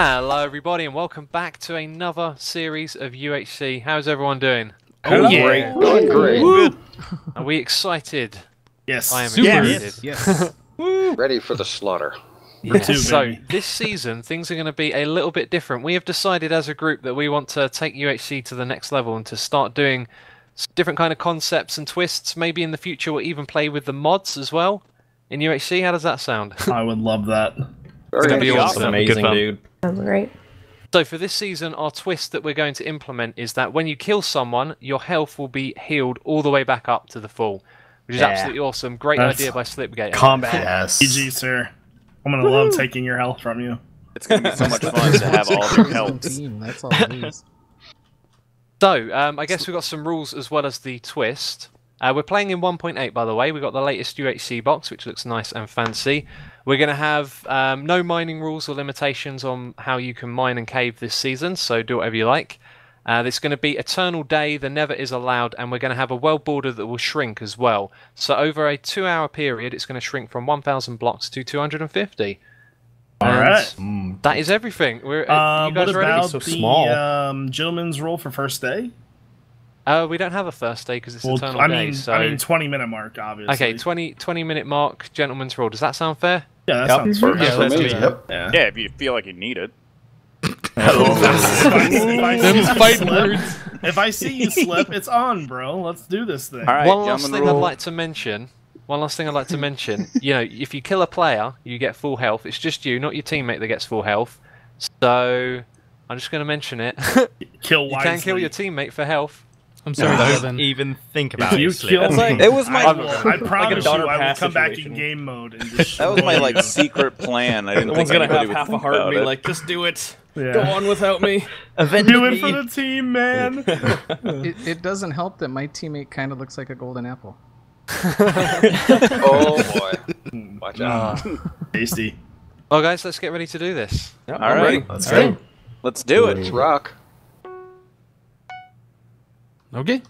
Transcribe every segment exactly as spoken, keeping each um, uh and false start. Hello everybody and welcome back to another series of U H C. How's everyone doing? Oh, yeah. Great. Going great. Woo. Are we excited? Yes. I am Super excited. Yes. Yes. Ready for the slaughter. Yeah. Two, so this season things are going to be a little bit different. We have decided as a group that we want to take U H C to the next level and to start doing different kind of concepts and twists. Maybe in the future we'll even play with the mods as well in U H C. How does that sound? I would love that. It's going to be awesome. Amazing, dude. Sounds great. So for this season, our twist that we're going to implement is that when you kill someone, your health will be healed all the way back up to the full, which is yeah. absolutely awesome. Great That's idea by Slipgate. Combat. Yes. G G, sir. I'm going to love taking your health from you. It's going to be so much fun to have all your health. That's all it is. So, um, I guess we've got some rules as well as the twist. Uh, we're playing in one point eight, by the way. We've got the latest U H C box, which looks nice and fancy. We're going to have um, no mining rules or limitations on how you can mine and cave this season, so do whatever you like. Uh, there's going to be Eternal Day, the Never is allowed, and we're going to have a world border that will shrink as well. So over a two-hour period, it's going to shrink from one thousand blocks to two hundred fifty. All and right. Mm. That is everything. We're, uh, you guys what are about so the small. Um, gentleman's rule for first day? Uh, we don't have a first day because it's well, Eternal I Day. Mean, so... I mean, twenty-minute mark, obviously. Okay, twenty-minute mark, Gentleman's Rule. Does that sound fair? Yeah, that yep. sounds fair. Yeah, that's me. Yep. Yeah. yeah, if you feel like you need it. If I see you slip, it's on, bro. Let's do this thing. All right, one last thing rule. I'd like to mention. One last thing I'd like to mention. You know, if you kill a player, you get full health. It's just you, not your teammate, that gets full health. So I'm just going to mention it. Kill wisely. You can kill your teammate for health. I'm sorry, no, don't even think about it. You killed like, it was my. I, will, I promise like you, I will come back situation. in game mode. And just that was my like secret plan. I didn't think anybody gonna have would half a heart and be like, "Just do it. Yeah. Go on without me. Avenge do it me. for the team, man." it, it doesn't help that my teammate kind of looks like a golden apple. Oh boy! Watch out, tasty. Well, guys, let's get ready to do this. Yep, all right, let's go. Right. Let's do it. Let's rock. Okay.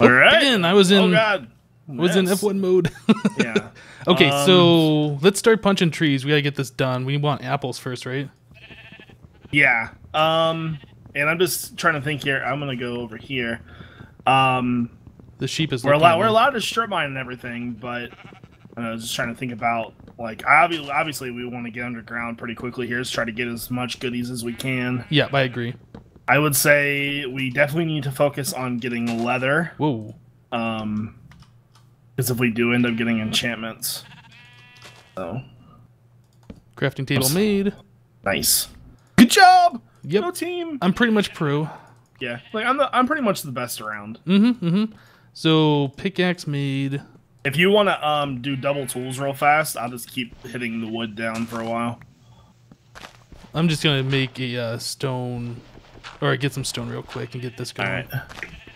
All right. Again, I was in. Oh God. Yes. Was in F one mode. Yeah. Okay, um, so let's start punching trees. We gotta get this done. We want apples first, right? Yeah. Um. And I'm just trying to think here. I'm gonna go over here. Um. The sheep is. We're allowed. We're allowed to strip mine and everything, but I was just trying to think about like obviously, obviously we want to get underground pretty quickly here. Let's try to get as much goodies as we can. Yeah, I agree. I would say we definitely need to focus on getting leather. Whoa. Um, because if we do end up getting enchantments. So. Crafting table Oops. made. Nice. Good job! Yep. Go team! I'm pretty much pro. Yeah. Like, I'm the, I'm pretty much the best around. Mm-hmm, mm-hmm. So, pickaxe made. If you want to um do double tools real fast, I'll just keep hitting the wood down for a while. I'm just going to make a uh, stone... All right, get some stone real quick and get this going. All right.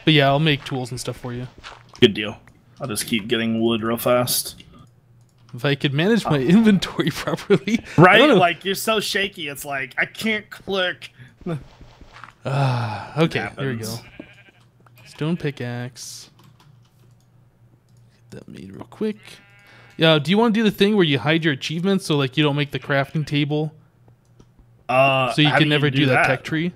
But yeah, I'll make tools and stuff for you. Good deal. I'll just keep getting wood real fast. If I could manage my uh, inventory properly. Right? Like, you're so shaky, it's like, I can't click. Ah, uh, okay, here we go. Stone pickaxe. Get that made real quick. Yeah, do you want to do the thing where you hide your achievements so, like, you don't make the crafting table? Uh, so you can never do that tech tree?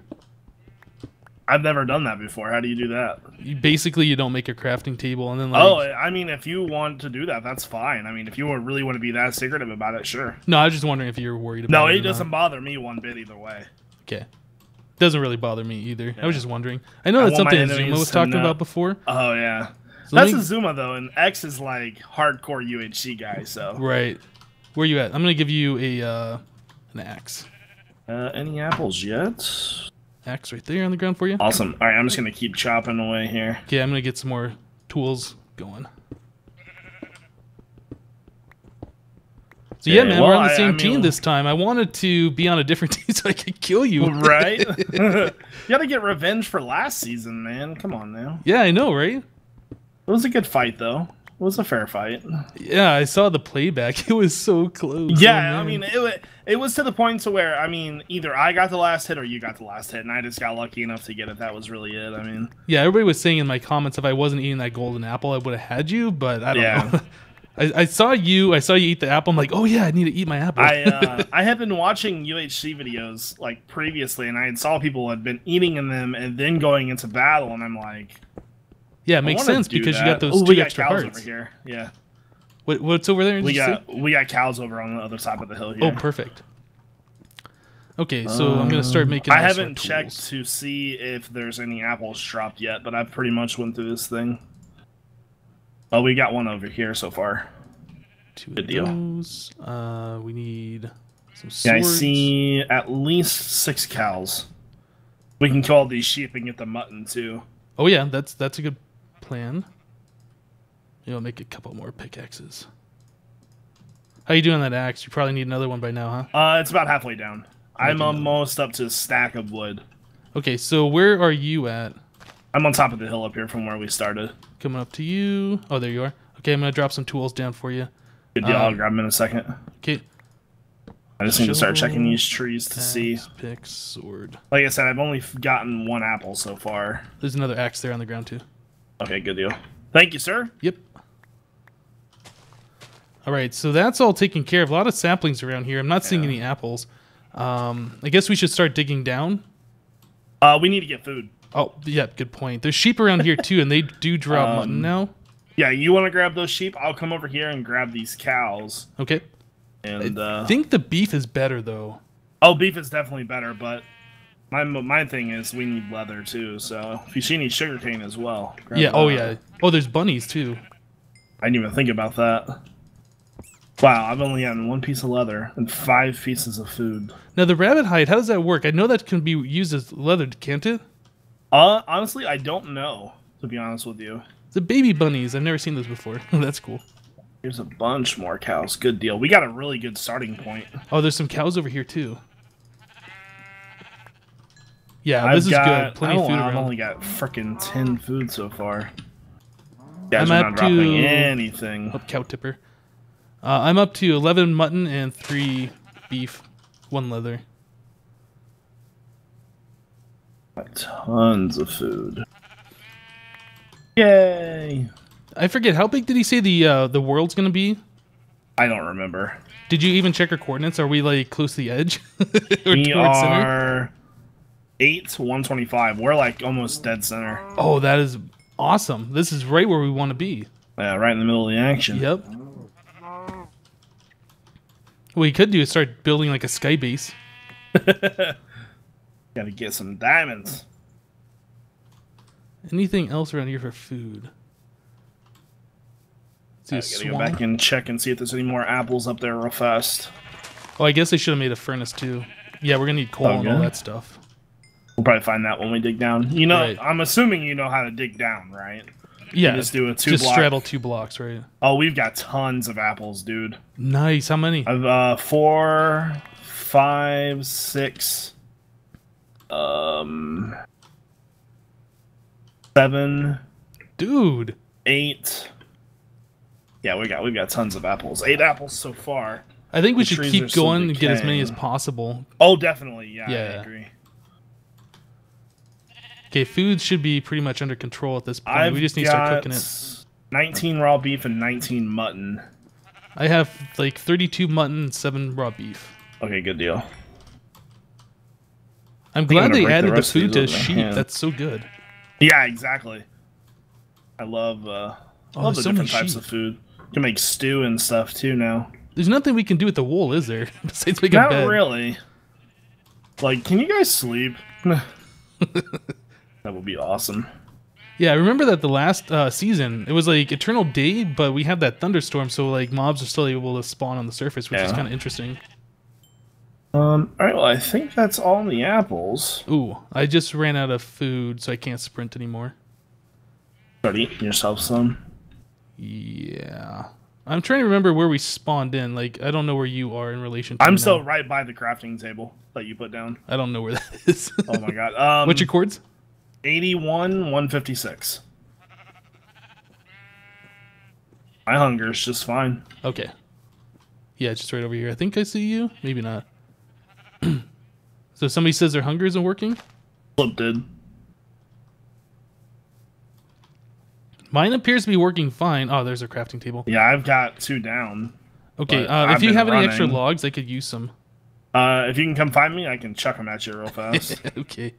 I've never done that before. How do you do that? You basically, you don't make a crafting table, and then like... Oh, I mean, if you want to do that, that's fine. I mean, if you really want to be that secretive about it, sure. No, I was just wondering if you were worried about it. No, it, it doesn't bother me one bit either way. Okay. Doesn't really bother me either. Yeah. I was just wondering. I know I that's something Azuma was talking about before. Oh, yeah. So that's me... Azuma, though, and X is like hardcore U H C guy, so... Right. Where you at? I'm going to give you a uh, an axe. Uh, any apples yet? Axe right there on the ground for you. Awesome. All right, I'm just going to keep chopping away here. Okay, I'm going to get some more tools going. So, yeah, man, well, we're on the same I, I mean, team this time. I wanted to be on a different team so I could kill you. Right? You got to get revenge for last season, man. Come on now. Yeah, I know, right? It was a good fight, though. It was a fair fight. Yeah, I saw the playback. It was so close. Yeah, oh, I mean, it, it was to the point to where, I mean, either I got the last hit or you got the last hit, and I just got lucky enough to get it. That was really it, I mean. Yeah, everybody was saying in my comments if I wasn't eating that golden apple, I would have had you, but I don't yeah. know. I, I saw you. I saw you eat the apple. I'm like, oh yeah, I need to eat my apple. I uh, I had been watching U H C videos like previously, and I had saw people had been eating in them and then going into battle, and I'm like, yeah, it makes sense because that. you got those Ooh, two we got extra cows hearts over here. Yeah. What what's over there? We got see? we got cows over on the other side of the hill here. Oh, perfect. Okay, so um, I'm gonna start making. I haven't checked tools. to see if there's any apples dropped yet, but I pretty much went through this thing. Oh, we got one over here so far. Two Good of those. Deal. Uh, we need some swords. Yeah, I see at least six cows. We can kill all these sheep and get the mutton too. Oh yeah, that's that's a good plan. You know, make a couple more pickaxes. How you doing that axe? You probably need another one by now, huh? Uh, it's about halfway down. I'm almost up to a stack of wood. Okay, so where are you at? I'm on top of the hill up here from where we started. Coming up to you. Oh, there you are. Okay, I'm going to drop some tools down for you. Good deal. Um, I'll grab them in a second. Okay. I just need to start checking these trees to axe, see. Pick, sword. Like I said, I've only gotten one apple so far. There's another axe there on the ground, too. Okay, good deal. Thank you, sir. Yep. All right, so that's all taken care of. A lot of saplings around here. I'm not yeah. seeing any apples. Um, I guess we should start digging down. Uh, we need to get food. Oh, yeah, good point. There's sheep around here, too, and they do drop um, mutton now. Yeah, you want to grab those sheep? I'll come over here and grab these cows. Okay. And I uh, think the beef is better, though. Oh, beef is definitely better, but my my thing is we need leather, too. So if you see any sugarcane as well. Grab yeah, oh, out. yeah. Oh, there's bunnies, too. I didn't even think about that. Wow, I've only gotten one piece of leather and five pieces of food. Now, the rabbit hide, how does that work? I know that can be used as leather, can't it? Uh, honestly, I don't know, to be honest with you. The baby bunnies, I've never seen those before. That's cool. Here's a bunch more cows. Good deal. We got a really good starting point. Oh, there's some cows over here, too. Yeah, I've this got, is good. Plenty of food know, around. I've only got frickin' ten food so far. Yeah, I'm not dropping to... anything. Oh, cow tipper. Uh, I'm up to eleven mutton and three beef, one leather. Tons of food. Yay! I forget, how big did he say the uh, the world's gonna be? I don't remember. Did you even check our coordinates? Are we like close to the edge? We are eight to one twenty-five. We're like almost dead center. Oh, that is awesome. This is right where we want to be. Yeah, right in the middle of the action. Yep. What we could do is start building like a sky base. Gotta get some diamonds. Anything else around here for food? I gotta go back and check and see if there's any more apples up there real fast. Oh, I guess they should have made a furnace too. Yeah, we're gonna need coal okay. and all that stuff. We'll probably find that when we dig down. You know, right. I'm assuming you know how to dig down, right? Yeah, just do a two just block. straddle two blocks, right? Oh, we've got tons of apples, dude. Nice. How many? I've uh, four, five, six, um, seven, dude, eight. Yeah, we got we've got tons of apples. Eight apples so far. I think we should keep going and get as many as possible. Oh, definitely. Yeah, yeah. I agree. Okay, food should be pretty much under control at this point. I've we just need to start cooking it. nineteen raw beef and nineteen mutton. I have like thirty-two mutton and seven raw beef. Okay, good deal. I'm glad they added the, the food to sheep. Yeah. That's so good. Yeah, exactly. I love, uh, oh, love the so different types sheep. of food. You can make stew and stuff too now. There's nothing we can do with the wool, is there? Besides make a bed. Not really. Like, can you guys sleep? That would be awesome. Yeah, I remember that the last uh, season, it was like Eternal Day, but we had that thunderstorm, so like mobs are still able to spawn on the surface, which yeah. is kind of interesting. Um, all right, well, I think that's all in the apples. Ooh, I just ran out of food, so I can't sprint anymore. Start eating yourself some. Yeah. I'm trying to remember where we spawned in. Like, I don't know where you are in relation to I'm still now. right by the crafting table that you put down. I don't know where that is. Oh, my God. Um, What's your cords? eighty-one, one fifty-six. My hunger is just fine. Okay. Yeah, just right over here. I think I see you. Maybe not. So somebody says their hunger isn't working? Flip did. Mine appears to be working fine. Oh, there's a crafting table. Yeah, I've got two down. Okay, uh, if you have running. any extra logs, I could use some. Uh, if you can come find me, I can chuck them at you real fast. Okay.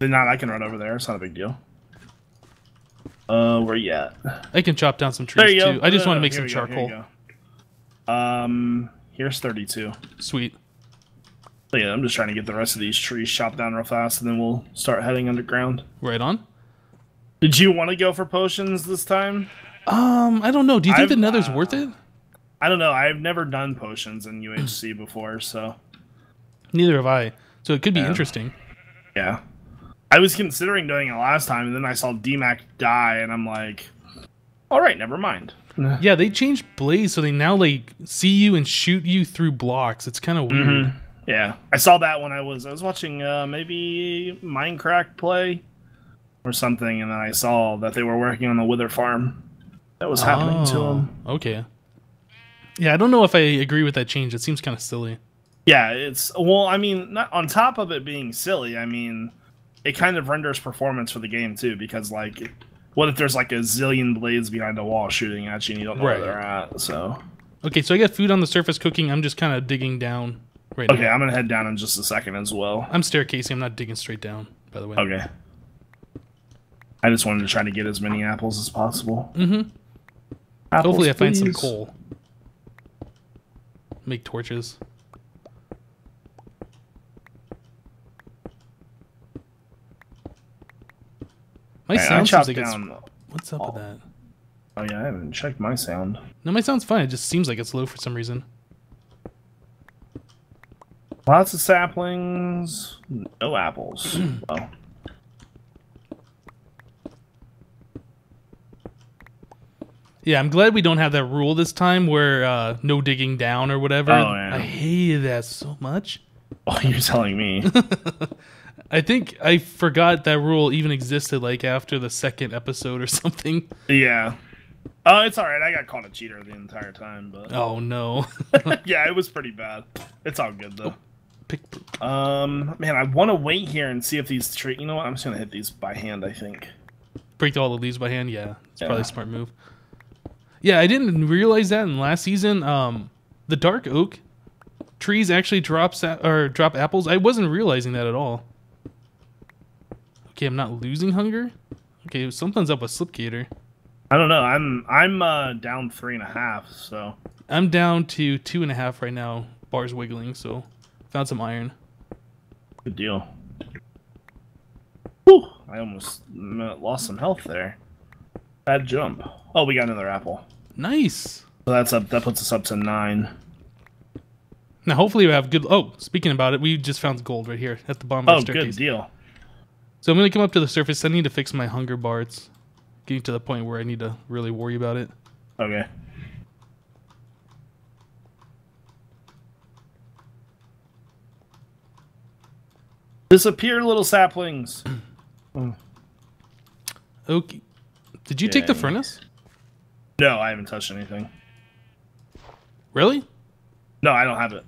If not, I can run over there. It's not a big deal. Uh, where you at? I can chop down some trees, too. Go. I just uh, want to make some charcoal. Go, here um, here's thirty-two. Sweet. So yeah, I'm just trying to get the rest of these trees chopped down real fast, and then we'll start heading underground. Right on. Did you want to go for potions this time? Um, I don't know. Do you think I've, the nether's uh, worth it? I don't know. I've never done potions in U H C before, so... Neither have I. So it could be yeah. interesting. Yeah. I was considering doing it last time, and then I saw D MAC die, and I'm like, all right, never mind. Yeah, they changed Blaze, so they now like see you and shoot you through blocks. It's kind of weird. Mm-hmm. Yeah, I saw that when I was I was watching uh, maybe Minecraft play or something, and then I saw that they were working on the Wither Farm. That was happening oh, to them. Okay. Yeah, I don't know if I agree with that change. It seems kind of silly. Yeah, it's well, I mean, not on top of it being silly, I mean, it kind of renders performance for the game too, because like, what if there's like a zillion blades behind a wall shooting at you and you don't know right. where they're at? So. Okay, so I got food on the surface cooking. I'm just kind of digging down. Right okay, now. I'm gonna head down in just a second as well. I'm staircasing. I'm not digging straight down, by the way. Okay. I just wanted to try to get as many apples as possible. Mm-hmm. Apples, Hopefully, I please. find some coal. Make torches. My right, sound seems like down. it's. What's up oh. with that? Oh yeah, I haven't checked my sound. No, my sound's fine. It just seems like it's low for some reason. Lots of saplings, no apples. Well. Yeah, I'm glad we don't have that rule this time where uh, no digging down or whatever. Oh, yeah. I hate that so much. Oh, you're telling me. I think I forgot that rule even existed like after the second episode or something. Yeah. Oh, it's all right. I got called a cheater the entire time. But oh, no. Yeah, it was pretty bad. It's all good, though. Oh. Um, man, I want to wait here and see if these trees. You know what? I'm just gonna hit these by hand. I think. Break all the leaves by hand. Yeah, it's yeah. probably a smart move. Yeah, I didn't realize that in last season. Um, the dark oak trees actually drop sa or drop apples. I wasn't realizing that at all. Okay, I'm not losing hunger. Okay, something's up with Slipgator. I don't know. I'm I'm uh, down three and a half. So I'm down to two and a half right now. Bar's wiggling. So. Found some iron. Good deal. Whew, I almost lost some health there. Bad jump. Oh, we got another apple. Nice. So that's up. That puts us up to nine. Now, hopefully, we have good. Oh, speaking about it, we just found gold right here at the bottom of the staircase. Oh, good deal. So I'm gonna come up to the surface. I need to fix my hunger bar. It's getting to the point where I need to really worry about it. Okay. Disappear, little saplings. Mm. Okay. Did you Dang. take the furnace? No, I haven't touched anything. Really? No, I don't have it.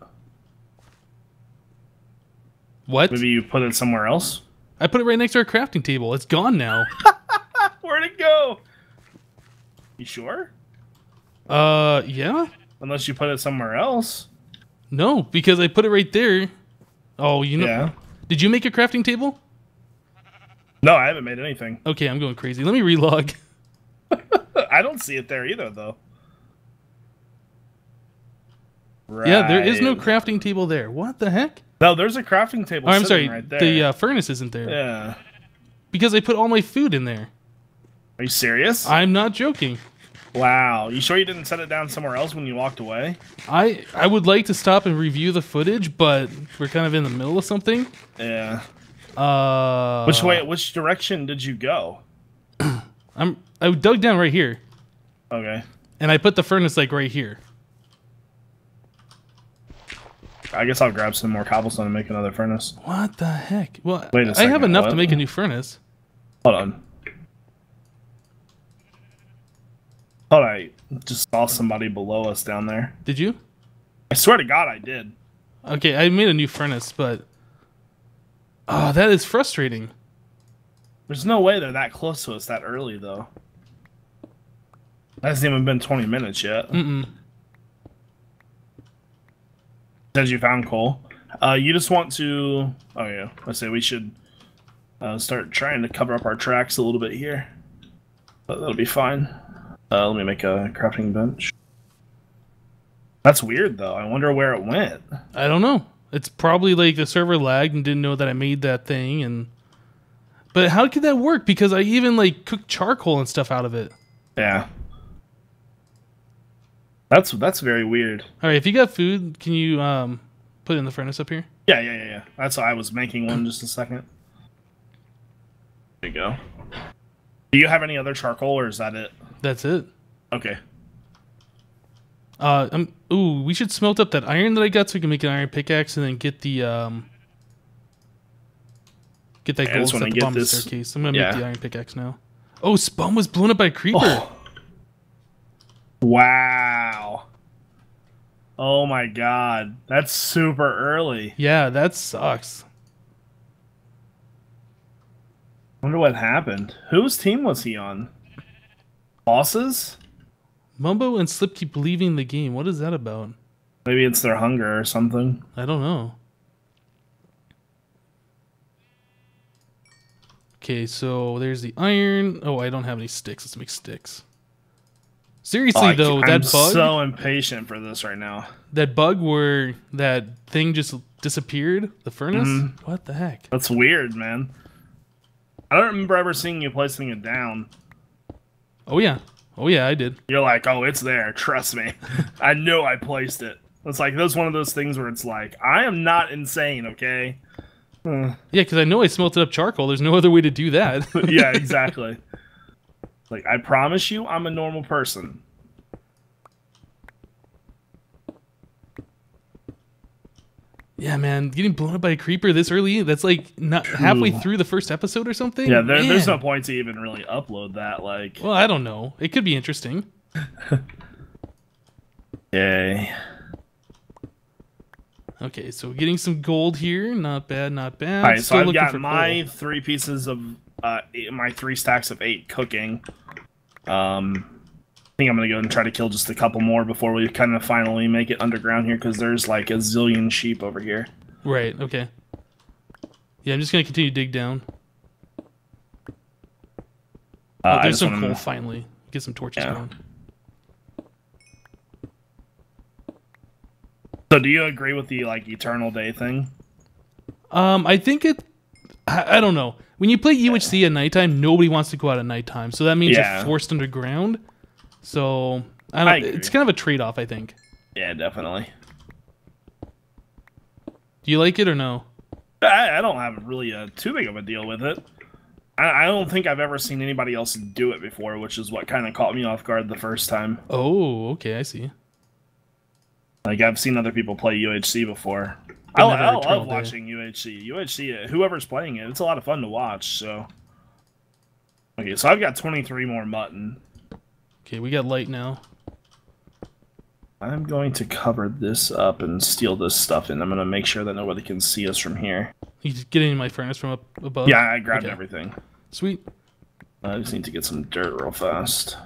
What? Maybe you put it somewhere else? I put it right next to our crafting table. It's gone now. Where'd it go? You sure? Uh, yeah. Unless you put it somewhere else. No, because I put it right there. Oh, you know... Yeah. Did you make a crafting table? No, I haven't made anything. Okay, I'm going crazy. Let me relog. I don't see it there either, though. Right. Yeah, there is no crafting table there. What the heck? No, there's a crafting table oh, I'm sitting sorry. right there. The uh, furnace isn't there. Yeah. Because I put all my food in there. Are you serious? I'm not joking. Wow. You sure you didn't set it down somewhere else when you walked away? I, I would like to stop and review the footage, but we're kind of in the middle of something. Yeah. Uh, which way, which direction did you go? I'm, I dug down right here. Okay. And I put the furnace, like, right here. I guess I'll grab some more cobblestone and make another furnace. What the heck? Well, Wait a I second, have enough what? to make a new furnace. Hold on. Hold on, I just saw somebody below us down there. Did you? I swear to God I did. Okay, I made a new furnace, but... Oh, that is frustrating. There's no way they're that close to us that early, though. That hasn't even been twenty minutes yet. Mm-mm. Says you found coal. Uh, you just want to... Oh, yeah. I say we should uh, start trying to cover up our tracks a little bit here. But that'll be fine. Uh, let me make a crafting bench. That's weird, though. I wonder where it went. I don't know. It's probably like the server lagged and didn't know that I made that thing. And But how could that work? Because I even like cooked charcoal and stuff out of it. Yeah. That's that's very weird. All right, if you got food, can you um put it in the furnace up here? Yeah, yeah, yeah, yeah. That's why I was making one just a second. There you go. Do you have any other charcoal, or is that it? That's it. Okay. Uh, um, ooh, we should smelt up that iron that I got so we can make an iron pickaxe and then get the, um, get that gold stuff at the bottom of the staircase. I'm gonna yeah. make the iron pickaxe now. Oh, Spawn was blown up by a creeper. Oh. Wow. Oh my god. That's super early. Yeah, that sucks. I wonder what happened. Whose team was he on? Bosses? Mumbo and Slip keep leaving the game. What is that about? Maybe it's their hunger or something. I don't know. Okay, so there's the iron. Oh, I don't have any sticks. Let's make sticks. Seriously, oh, though, that I'm bug... I'm so impatient for this right now. That bug where that thing just disappeared? The furnace? Mm-hmm. What the heck? That's weird, man. I don't remember ever seeing you placing it down. Oh, yeah. Oh, yeah, I did. You're like, oh, it's there. Trust me. I knew I placed it. It's like, that's one of those things where it's like, I am not insane, okay? Uh. Yeah, because I know I smelted up charcoal. There's no other way to do that. Yeah, exactly. Like, I promise you, I'm a normal person. Yeah, man, getting blown up by a creeper this early, that's like not halfway through the first episode or something? Yeah, there, there's no point to even really upload that. Like, well, I don't know. It could be interesting. Yay. Okay, so getting some gold here. Not bad, not bad. All right, so I've got my gold. three pieces of, uh, eight, my three stacks of eight cooking. Um, I think I'm going to go and try to kill just a couple more before we kind of finally make it underground here, because there's like a zillion sheep over here. Right, okay. Yeah, I'm just going to continue to dig down. Uh, oh, there's some wanna... coal, finally. Get some torches yeah. going. So do you agree with the like eternal day thing? Um, I think it. I, I don't know. When you play U H C at nighttime, nobody wants to go out at nighttime, so that means yeah. you're forced underground. So I don't. I it's kind of a trade-off, I think. Yeah, definitely. Do you like it or no? I, I don't have really a too big of a deal with it. I, I don't think I've ever seen anybody else do it before, which is what kind of caught me off guard the first time. Oh, okay, I see. Like, I've seen other people play U H C before. I, I love watching U H C. U H C, whoever's playing it, it's a lot of fun to watch, so... Okay, so I've got twenty-three more mutton. Okay, we got light now. I'm going to cover this up and steal this stuff, and I'm going to make sure that nobody can see us from here. You just get in my furnace from up above? Yeah, I grabbed okay. everything. Sweet. I just need to get some dirt real fast.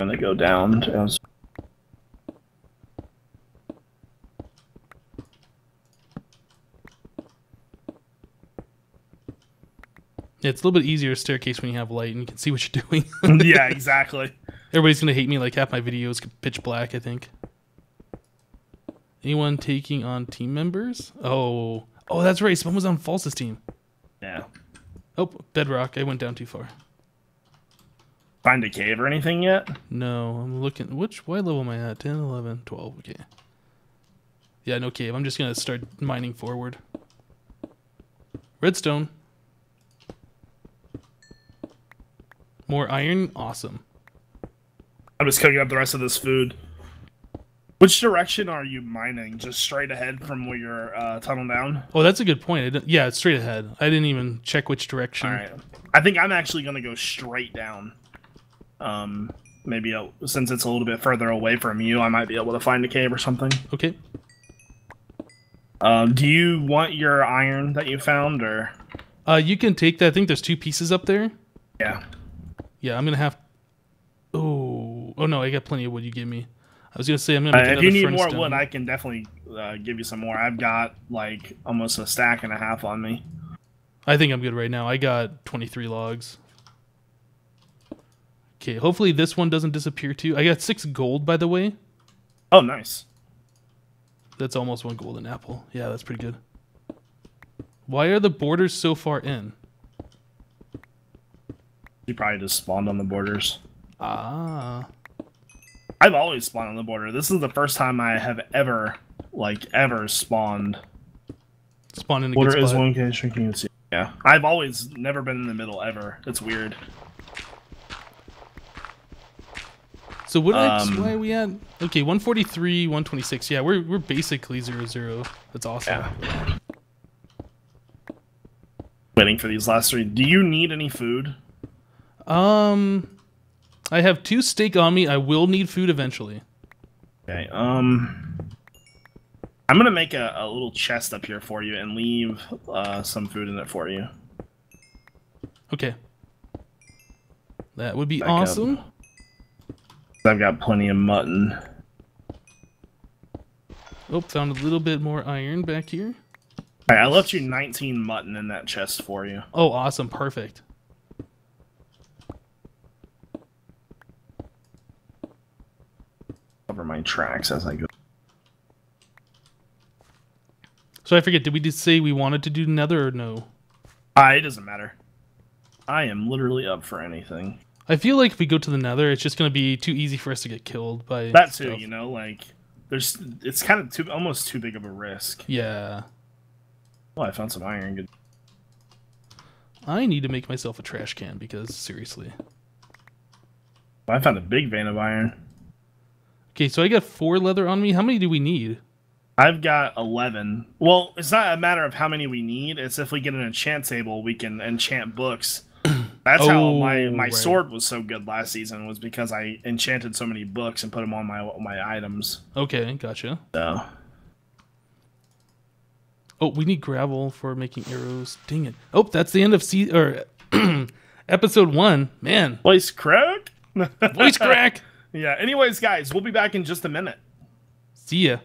I'm gonna go down. As... Yeah, it's a little bit easier staircase when you have light and you can see what you're doing. Yeah, exactly. Everybody's gonna hate me. Like half my videos pitch black. I think. Anyone taking on team members? Oh, oh, that's right. Someone was on False's team. Yeah. Oh, bedrock. I went down too far. Find a cave or anything yet? No, I'm looking. Which, what level am I at? ten, eleven, twelve, okay. Yeah, no cave. I'm just going to start mining forward. Redstone. More iron? Awesome. I'm just cooking up the rest of this food. Which direction are you mining? Just straight ahead from where you're uh, tunnel down? Oh, that's a good point. I yeah, it's straight ahead. I didn't even check which direction. All right. I think I'm actually going to go straight down. Um, maybe a, since it's a little bit further away from you, I might be able to find a cave or something. Okay. Um, do you want your iron that you found, or? Uh, you can take that. I think there's two pieces up there. Yeah. Yeah, I'm gonna have. Oh, oh no, I got plenty of wood. You give me. I was gonna say I'm gonna. Make uh, if you need more down. wood, I can definitely uh, give you some more. I've got like almost a stack and a half on me. I think I'm good right now. I got twenty-three logs. Okay, hopefully this one doesn't disappear too. I got six gold, by the way. Oh, nice. That's almost one golden apple. Yeah, that's pretty good. Why are the borders so far in? You probably just spawned on the borders. Ah. I've always spawned on the border. This is the first time I have ever, like, ever spawned. Spawned in the border is one case shrinking. Yeah. I've always never been in the middle, ever. It's weird. So what um, why are we at? Okay, one forty-three, one twenty-six. Yeah, we're we're basically zero zero. That's awesome. Yeah. Waiting for these last three. Do you need any food? Um, I have two steak on me. I will need food eventually. Okay. Um, I'm gonna make a, a little chest up here for you and leave uh, some food in it for you. Okay. That would be Back awesome. Up. I've got plenty of mutton. Oh, found a little bit more iron back here. All right, I left you nineteen mutton in that chest for you. Oh, awesome. Perfect. Cover my tracks as I go. So I forget, did we just say we wanted to do nether or no? Uh, it doesn't matter. I am literally up for anything. I feel like if we go to the nether, it's just going to be too easy for us to get killed by that too, stuff. You know, like, there's, it's kind of too, almost too big of a risk. Yeah. Oh, I found some iron. Good. I need to make myself a trash can because, seriously. Well, I found a big vein of iron. Okay, so I got four leather on me. How many do we need? I've got eleven. Well, it's not a matter of how many we need. It's if we get an enchant table, we can enchant books. That's oh, how my, my right. sword was so good last season, was because I enchanted so many books and put them on my my items. Okay, gotcha. So. Oh, we need gravel for making arrows. Dang it. Oh, that's the end of se or episode one. Man. Voice crack? Voice crack. Yeah. Anyways, guys, we'll be back in just a minute. See ya.